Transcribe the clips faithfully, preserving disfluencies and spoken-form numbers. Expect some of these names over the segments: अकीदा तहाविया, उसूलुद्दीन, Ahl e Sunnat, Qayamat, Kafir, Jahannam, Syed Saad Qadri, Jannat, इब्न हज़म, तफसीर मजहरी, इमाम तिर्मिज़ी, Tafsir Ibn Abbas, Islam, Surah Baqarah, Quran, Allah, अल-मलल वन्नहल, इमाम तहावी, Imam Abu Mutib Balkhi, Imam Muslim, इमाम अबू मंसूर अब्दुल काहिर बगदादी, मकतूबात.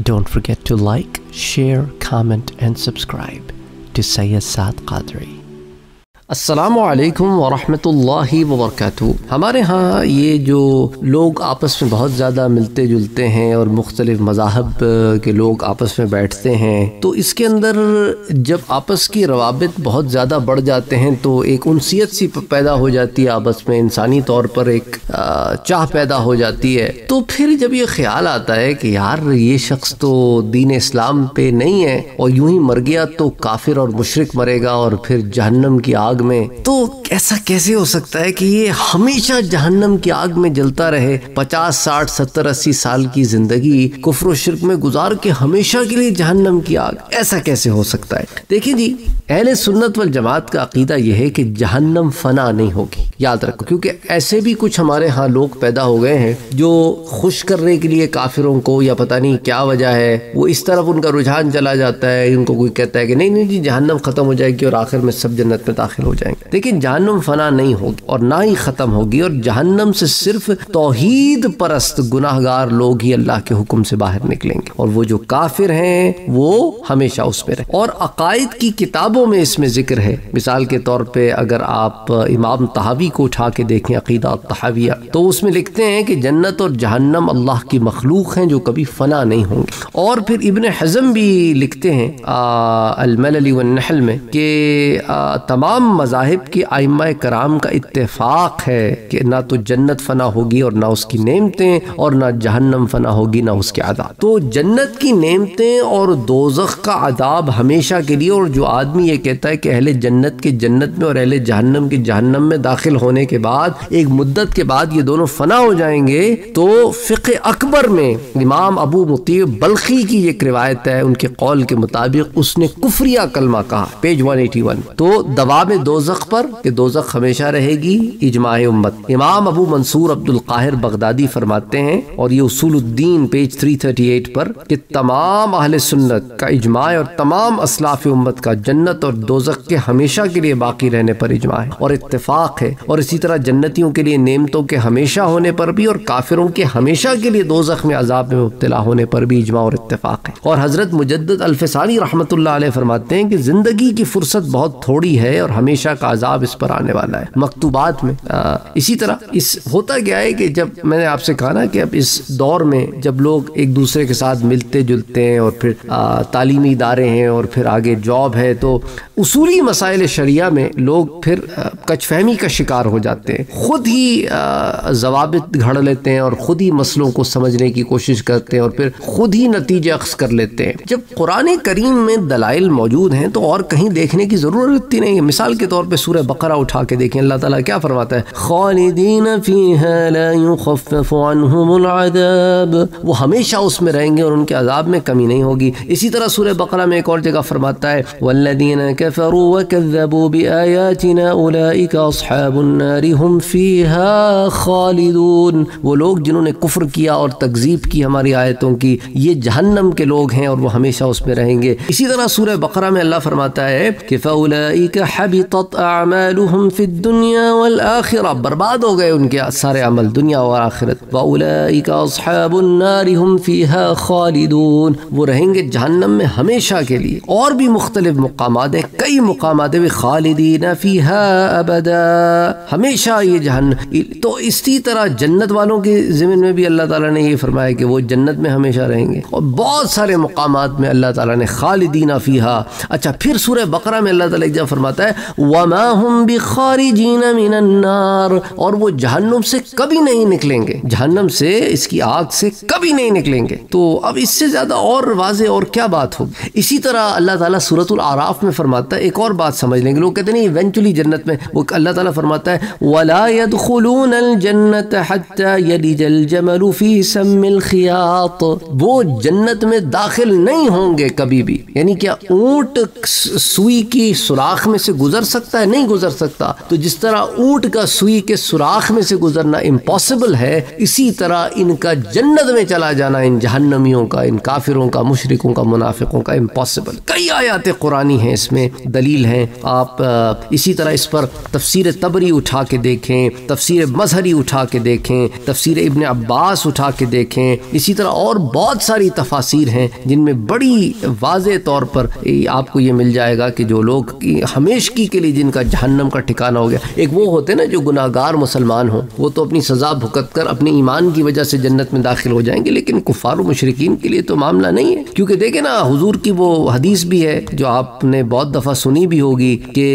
Don't forget to like, share, comment and subscribe to Syed Saad Qadri. अस्सलामु अलैकुम वरहमतुल्लाहि वबरकातुह। हमारे यहाँ ये जो लोग आपस में बहुत ज़्यादा मिलते जुलते हैं और मुख्तलिफ मज़ाहब के लोग आपस में बैठते हैं, तो इसके अंदर जब आपस की रवाबित बहुत ज़्यादा बढ़ जाते हैं तो एक उनसियत सी पैदा हो जाती है, आपस में इंसानी तौर पर एक चाह पैदा हो जाती है। तो फिर जब ये ख्याल आता है कि यार ये शख्स तो दीन इस्लाम पे नहीं है और यूं ही मर गया तो काफिर और मुशरिक मरेगा और फिर जहन्नम की आग में, तो ऐसा कैसे हो सकता है कि ये हमेशा जहन्नम की आग में जलता रहे, पचास साठ सत्तर अस्सी साल की जिंदगी कुफ्र और शिर्क में गुजार के हमेशा के लिए जहन्नम की आग, ऐसा कैसे हो सकता है? देखिए जी, अहले सुन्नत वल जमात का अकीदा यह है कि जहन्नम फना नहीं होगी, याद रखो, क्योंकि ऐसे भी कुछ हमारे यहाँ लोग पैदा हो गए हैं जो खुश करने के लिए काफिरों को, या पता नहीं क्या वजह है, वो इस तरफ उनका रुझान चला जाता है। उनको कोई कहता है कि नहीं नहीं जी जहन्नम खत्म हो जाएगी और आखिर में सब जन्नत में दाखिल हो जाएंगे। लेकिन जहन्नम फना नहीं होगी और ना ही खत्म होगी, और जहन्नम से सिर्फ तौहीद परस्त गुनाहगार लोग ही अल्लाह के हुक्म से बाहर निकलेंगे, और वो जो काफिर हैं वो हमेशा उसमें रहे। और अकायद की किताबों में इसमें जिक्र है। मिसाल के तौर पे अगर आप इमाम तहावी को उठा के देखें, अकीदा तहाविया, तो उसमें लिखते हैं कि जन्नत और जहन्नम अल्लाह की मखलूक हैं जो कभी फना नहीं होंगे। और फिर इब्न हज़म भी लिखते हैं अल-मलल वन्नहल में कि तमाम मज़ाहिब के आइम्माए कराम का इत्तेफाक है कि ना तो जन्नत फना होगी और ना उसकी नेमतें, और ना जहन्नम फना होगी ना उसके अदाब। तो जन्नत की नेमतें और दोज़ख का अदाब हमेशा के लिए, और जो आदमी ये कहता है कि अहले जन्नत के जन्नत में और अहले जहन्नम के जहन्नम में दाखिल होने के बाद एक मुद्दत के बाद ये दोनों फना हो जाएंगे, तो फ़िक़्ह-ए-अकबर में इमाम अबू मुतीब बल्खी की एक रिवायत है, उनके कौल के मुताबिक उसने कुफरिया कलमा कहा, पेज वन एटी वन। तो दबाव में दोज़ख पर कि दोज़ख हमेशा रहेगी, इजमाए उम्मत। इमाम अबू मंसूर अब्दुल काहिर बगदादी फरमाते हैं, और ये उसूलुद्दीन पेज तीन सौ अड़तीस पर, कि तमाम अहले सुन्नत का इजमाए और तमाम असलाफ उम्मत का जन्नत और दोज़ख के हमेशा के लिए बाकी रहने पर इजमाए और इत्तेफाक है। और इसी तरह जन्नतियों के लिए नेमतों के हमेशा होने पर भी और काफिरों के हमेशा के लिए दोज़ख में अजाब में मुब्तला होने पर भी इजमा और इत्तेफाक है। और हजरत मुजद्दिद अल्फ सानी रहमतुल्लाह अलैह फरमाते हैं कि जिंदगी की फुर्सत बहुत थोड़ी है और हमेशा का अजाब इस पर आने वाला है, मकतूबात में। आ, इसी तरह इस होता क्या है कि जब मैंने आपसे कहा ना कि अब इस दौर में जब लोग एक दूसरे के साथ मिलते जुलते हैं और फिर आ, तालीमी इदारे हैं और फिर आगे जॉब है, तो उसूली मसाइल शरिया में लोग फिर कचफहमी का शिकार हो जाते हैं, खुद ही आ, जवाबित घड़ लेते हैं और खुद ही मसलों को समझने की कोशिश करते हैं और फिर खुद ही नतीजे अक्स कर लेते हैं। जब कुरान करीम में दलाइल मौजूद हैं तो और कहीं देखने की ज़रूरत ही नहीं है। मिसाल के तौर पे सूरह बकरा उठा के देखें, अल्लाह ताला क्या फरमाता है, खालिदीन फीहा ला युखफ्फफु अन्हुमुल अज़ाब, वो हमेशा उसमें रहेंगे और उनके अजाब में कमी नहीं होगी। इसी तरह सूरह बकरा में एक और जगह फरमाता है, वल्लदीन कफरू वकज़्ज़बू बिआयातिना उलाइका अस्हाबुन नार हुम फीहा खालिदून, वो लोग जिन्होंने कुफ्र किया और तकज़ीब की हमारी आयतों की, ये जहन्नम के लोग हैं और वो हमेशा उसमें रहेंगे। इसी तरह सूरह बकरा में अल्लाह फरमाता है कि फौलाइका हबितत आमालुहुम फिद दुनिया वल आखिरह, बर्बाद हो गए उनके सारे अमल दुनिया और आखिरत। वउलाइका अस्हाबुन नार हुम फीहा खालिदून, वो रहेंगे जहन्नम में हमेशा के लिए। और भी मुख्तलिफ मुकामात हैं, कई मुकामात हैं, खालिदीन फीहा अबदा, हमेशा ये जहन्नम। तो इसी तरह जन्नत वालों के ज़िम्न में भी अल्लाह ताला ने ये फरमाया कि वो जन्नत में हमेशा रहेंगे, और बहुत सारे मुकामात में अल्लाह ताला ने खालिदीन फीहा। अच्छा, फिर सूरह बकरा में अल्लाह ताला एक फरमाता है, वमा हुम बिखारिजीन मिनन नार, और वो जहन्नम से कभी नहीं निकलेंगे, जहन्नम से, इसकी आग से कभी नहीं निकलेंगे। तो अब इससे ज्यादा और वाजे और क्या बात होगी। इसी तरह अल्लाह ताला सूरतुल आराफ में फरमाता है, एक और बात समझ लेंगे, लोग कहते नहीं इवेंचुअली जन्नत में, वो अल्लाह ताला फरमाता है, वला यदखुलूनल जन्नत हत्ता यलिजल जमल फी सम्मिल खियात, वो जन्नत में दाखिल नहीं होंगे कभी भी, यानी क्या ऊंट सुई की सुराख में से गुजर सकता है, नहीं गुजर सकता। तो जिस तरह ऊँट का सुई के सुराख में से गुजरना इम्पॉसिबल है, इसी तरह इनका जन्नत में चला जाना, इन जहन्नमियों का, इन काफिरों का, मुशरिकों का, मुनाफिकों का, इम्पॉसिबल। कई आयातें कुरानी हैं इसमें, दलील हैं। आप इसी तरह इस पर तफसीर तबरी उठा के देखें, तफसीर मजहरी उठा के देखें, तफसीर इब्न अब्बास उठा के देखें। इसी तरह और बहुत सारी तफासिर हैं जिनमें बड़ी वाज़े तौर पर आपको ये मिल जाएगा कि जो लोग हमेशगी के लिए जिनका जहन्नम का ठिकाना हो गया, एक वो होते ना जो गुनाहगार मुसलमान हो, वो तो अपनी सज़ा भुगत कर अपने ईमान की वजह से जन्नत में दाखिल हो जाएंगे, लेकिन कुफार और मुशरिकीन के लिए तो मामला नहीं है। क्योंकि देखे ना, हुजूर की वो हदीस भी है जो आपने बहुत दफ़ा सुनी भी होगी कि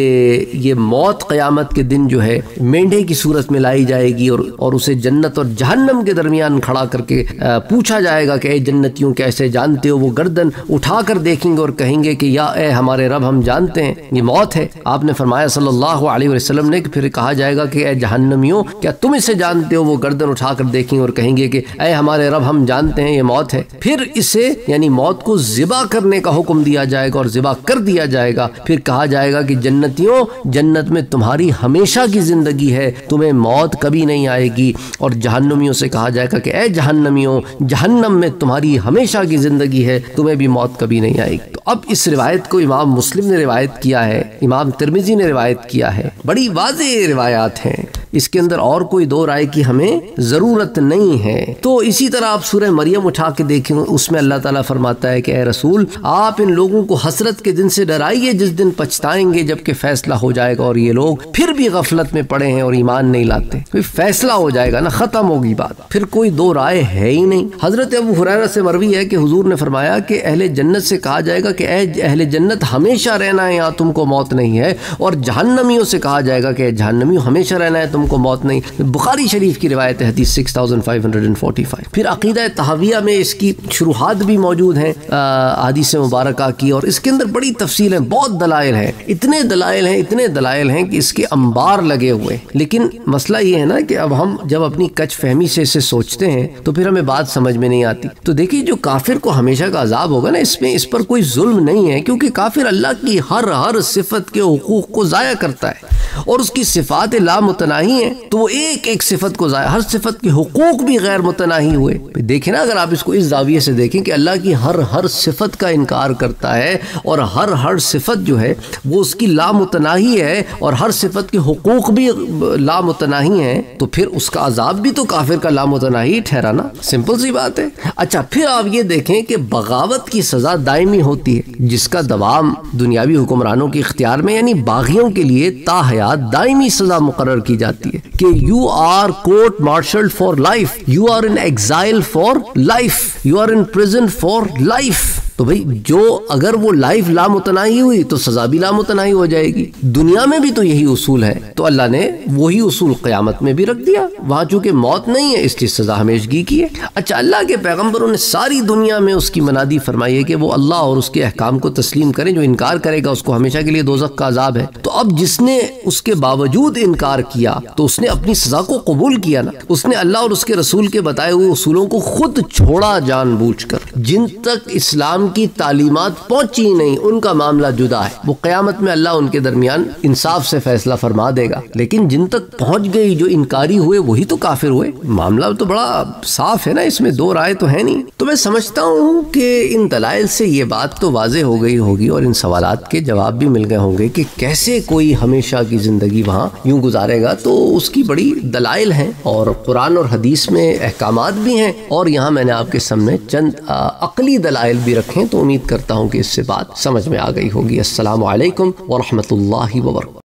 ये मौत क़यामत के दिन जो है मेंढे की सूरत में लाई जाएगी और, और उसे जन्नत और जहन्नम के दरमियान खड़ा करके आ, पूछा जाएगा कि ए जन्नतियों कैसे जानते हो। वो गर्दन उठा कर देखेंगे और कहेंगे कि या ए हमारे रब, हम जानते हैं ये मौत है, आपने फरमाया सल्लल्लाहु अलैहि वसल्लम ने। फिर कहा जाएगा कि ए जहन्नमियों क्या तुम इसे जानते हो। वो गर्दन उठा कर देखेंगे और कहेंगे कि ए हमारे रब, हम जानते हैं ये मौत है। फिर इसे यानी मौत को ज़िबा करने का हुक्म दिया जाएगा और ज़िबा कर दिया जाएगा। फिर कहा जाएगा कि जन्नतियों, जन्नत में तुम्हारी हमेशा की ज़िंदगी है, तुम्हें मौत कभी नहीं आएगी। और जहन्नमियों से कहा जाएगा कि ए जहन्नमियों, जहन्नम में तुम्हारी हमेशा की ज़िंदगी है, तुम्हें भी मौत कभी नहीं आएगी। तो अब इस रिवायत को इमाम मुस्लिम ने रिवायत किया है, इमाम तिर्मिज़ी ने रिवायत किया है, बड़ी वाज़ेह रिवायात हैं, इसके अंदर और कोई दो राय की हमें ज़रूरत नहीं है। तो इसी तरह आप सूरह मरियम उठा के देखें, उसमें अल्लाह ताला फरमाता है कि ए रसूल, आप इन लोगों को हसरत के दिन से डराइए जिस दिन पछताएंगे जबकि फ़ैसला हो जाएगा और ये लोग फिर भी गफलत में पड़े हैं और ईमान नहीं लाते। तो फैसला हो जाएगा ना, ख़त्म होगी बात, फिर कोई दो राय है ही नहीं। हज़रत अबू हुरैरा से मरवी है कि हुजूर ने फरमाया कि अहले जन्नत से कहा जाएगा कि ए अहले जन्नत, हमेशा रहना है, यहाँ तुमको मौत नहीं है। और जहन्नमियों से कहा जाएगा कि ए जहन्नमियों, हमेशा रहना है, तुमको मौत नहीं। बुखारी शरीफ की रिवायत है, हदीस six thousand five hundred forty five. फिर अकीदा तहाविया में इसकी शुरुआत भी मौजूद हैं, हदीस मुबारक की, और इसके अंदर बड़ी तफसील है, बहुत दलाइल हैं, इतने दलाइल हैं, इतने दलाइल हैं कि इसके अंबार लगे हुए। लेकिन मसला ये है ना कि अब हम जब अपनी कच फहमी से इसे सोचते हैं तो फिर हमें बात समझ में नहीं आती। तो देखिए, जो काफिर को हमेशा का अजाब होगा ना, इसमें इस पर कोई जुल्म नहीं है, क्योंकि काफिर अल्लाह की हर हर सिफत के हुकूक को ज़ाया करता है और उसकी सिफात लामुतनाही है, तो वो एक एक सिफत को ज़ाया, हर सिफत के हुकूक भी गैर मुतनाही हुए। देखें ना, अगर आप इसको इस जाविये से देखें कि अल्लाह की हर हर सिफत का इनकार करता है और हर हर सिफत जो है वो उसकी लामुतनाही है और हर सिफत के हुकूक भी लामुतनाही है, तो फिर उसका अजाब भी तो काफिर का लामुतनाही ठहरा ना, सिंपल सी बात है। अच्छा, फिर आप ये देखें कि बगावत की सज़ा दायमी होती है जिसका दवाम दुनियावी हुक्मरानों के इख्तियार में, यानी बागियों के लिए ताहयात दायमी सज़ा मुकर्रर की जाती है कि you are court martial for life, you are in exile for life, you are in prison for life. तो भाई, जो अगर वो लाइफ लामुतनाही हुई तो सज़ा भी लामुतनाही हो जाएगी। दुनिया में भी तो यही उसूल है, तो अल्लाह ने वही उसूल क़यामत में भी रख दिया। वहाँ चूँकि मौत नहीं है इसलिए सज़ा हमेशगी की है। अच्छा, अल्लाह के पैगम्बरों ने सारी दुनिया में उसकी मनादी फरमाई है कि वो अल्लाह और उसके अहकाम को तस्लीम करें, जो इनकार करेगा उसको हमेशा के लिए दोज़ख का अजाब है। तो अब जिसने उसके बावजूद इनकार किया तो उसने अपनी सज़ा को कबूल किया ना, उसने अल्लाह और उसके रसूल के बताए हुए उसूलों को खुद छोड़ा जानबूझकर। जिन तक इस्लाम की तालीमात पहुंची नहीं उनका मामला जुदा है, वो क़यामत में अल्लाह उनके दरमियान इंसाफ से फैसला फरमा देगा। लेकिन जिन तक पहुंच गई, जो इनकारी हुए, वही तो काफिर हुए। मामला तो बड़ा साफ है ना, इसमें दो राय तो है नहीं। तो मैं समझता हूँ कि इन दलाइल से ये बात तो वाज़ेह हो गई होगी और इन सवालात के जवाब भी मिल गए होंगे कि कैसे कोई हमेशा की ज़िंदगी वहाँ यूँ गुजारेगा। तो उसकी बड़ी दलाइल हैं और कुरान और हदीस में अहकामात भी हैं, और यहाँ मैंने आपके सामने चंद अक़ली दलाइल भी रखे। तो उम्मीद करता हूँ कि इससे बात समझ में आ गई होगी। अस्सलामु अलैकुम व रहमतुल्लाहि व बरकातुहू।